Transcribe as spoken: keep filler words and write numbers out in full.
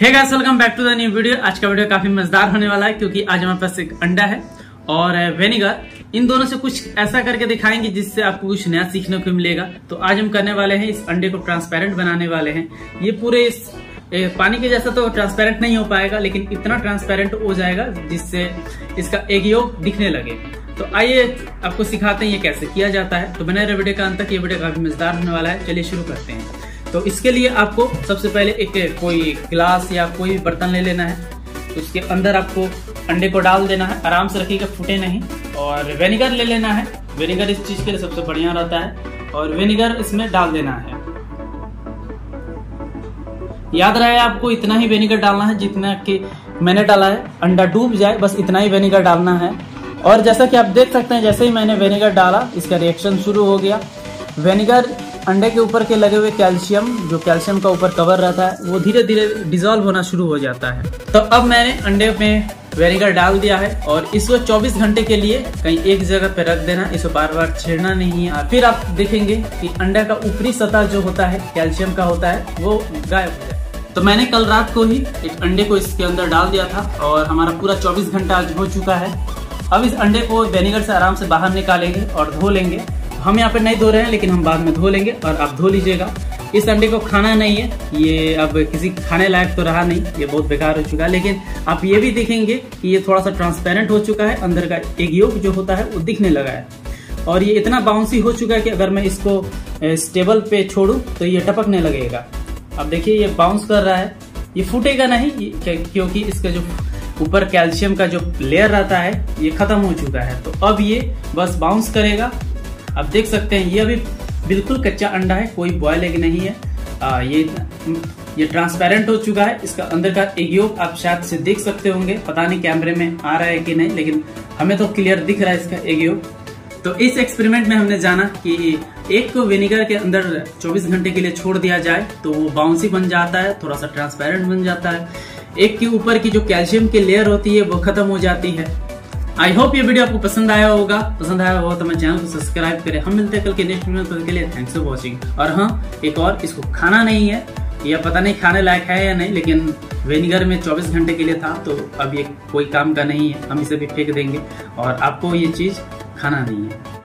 Hey guys welcome back to the new video. आज का video काफी मजेदार होने वाला है क्योंकि आज हमारे पास एक अंडा है और वेनेगर, इन दोनों से कुछ ऐसा करके दिखाएंगे जिससे आपको कुछ नया सीखने को मिलेगा। तो आज हम करने वाले हैं, इस अंडे को ट्रांसपेरेंट बनाने वाले हैं। ये पूरे इस पानी के जैसा तो ट्रांसपेरेंट नहीं हो पाएगा, लेकिन इतना ट्रांसपेरेंट हो जाएगा जिससे इसका एक योग दिखने लगे। तो आइए आपको सिखाते हैं ये कैसे किया जाता है। तो बने रहिए वीडियो का अंत तक, ये वीडियो काफी मजेदार होने वाला है। चलिए शुरू करते हैं। तो इसके लिए आपको सबसे पहले एक कोई ग्लास या कोई भी बर्तन ले लेना है। उसके अंदर आपको अंडे को डाल देना है, आराम से रखिएगा, फूटे नहीं। और विनेगर ले लेना है, विनेगर इस चीज के लिए सबसे बढ़िया रहता है। और विनेगर इसमें डाल देना है। याद रहे आपको इतना ही विनेगर डालना है जितना कि मैंने डाला है। अंडा डूब जाए बस इतना ही विनेगर डालना है। और जैसा कि आप देख सकते हैं, जैसे ही मैंने विनेगर डाला इसका रिएक्शन शुरू हो गया। विनेगर अंडे के ऊपर के लगे हुए कैल्शियम, जो कैल्शियम का ऊपर कवर रहता है, वो धीरे धीरे डिजॉल्व होना शुरू हो जाता है। तो अब मैंने अंडे में विनेगर डाल दिया है और इसको चौबीस घंटे के लिए कहीं एक जगह पर रख देना। इसको बार बार छेड़ना नहीं है। फिर आप देखेंगे कि अंडा का ऊपरी सतह जो होता है कैल्शियम का होता है वो गायब हो जाए। तो मैंने कल रात को ही एक अंडे को इसके अंदर डाल दिया था और हमारा पूरा चौबीस घंटा आज हो चुका है। अब इस अंडे को विनेगर से आराम से बाहर निकालेंगे और धो लेंगे। हम यहाँ पे नहीं धो रहे हैं, लेकिन हम बाद में धो लेंगे और आप धो लीजिएगा। इस अंडे को खाना नहीं है, ये अब किसी खाने लायक तो रहा नहीं, ये बहुत बेकार हो चुका है। लेकिन आप ये भी देखेंगे कि ये थोड़ा सा ट्रांसपेरेंट हो चुका है, अंदर का एग योक जो होता है वो दिखने लगा है। और ये इतना बाउंसी हो चुका है कि अगर मैं इसको इस टेबल पे छोड़ूं तो ये टपकने लगेगा। आप देखिए ये बाउंस कर रहा है। ये फूटेगा नहीं क्योंकि इसका जो ऊपर कैल्शियम का जो लेयर रहता है ये खत्म हो चुका है। तो अब ये बस बाउंस करेगा। आप देख सकते हैं ये अभी बिल्कुल कच्चा अंडा है, कोई बॉयल एग नहीं है। आ, ये ये ट्रांसपेरेंट हो चुका है। इसका अंदर का एग योग आप शायद से देख सकते होंगे, पता नहीं कैमरे में आ रहा है कि नहीं, लेकिन हमें तो क्लियर दिख रहा है इसका एग योग। तो इस एक्सपेरिमेंट में हमने जाना कि एक को विनेगर के अंदर चौबीस घंटे के लिए छोड़ दिया जाए तो वो बाउंसी बन जाता है, थोड़ा सा ट्रांसपेरेंट बन जाता है। एक के ऊपर की जो कैल्शियम की लेयर होती है वो खत्म हो जाती है। आई होप ये वीडियो आपको पसंद आया होगा। पसंद आया होगा तो मेरे चैनल को सब्सक्राइब करें। हम मिलते हैं कल के नेक्स्ट वीडियो में, तब तक के लिए थैंक्स फॉर वॉचिंग। और हाँ, एक और, इसको खाना नहीं है या पता नहीं खाने लायक है या नहीं, लेकिन विनेगर में चौबीस घंटे के लिए था तो अब ये कोई काम का नहीं है, हम इसे भी फेंक देंगे। और आपको ये चीज़ खाना नहीं है।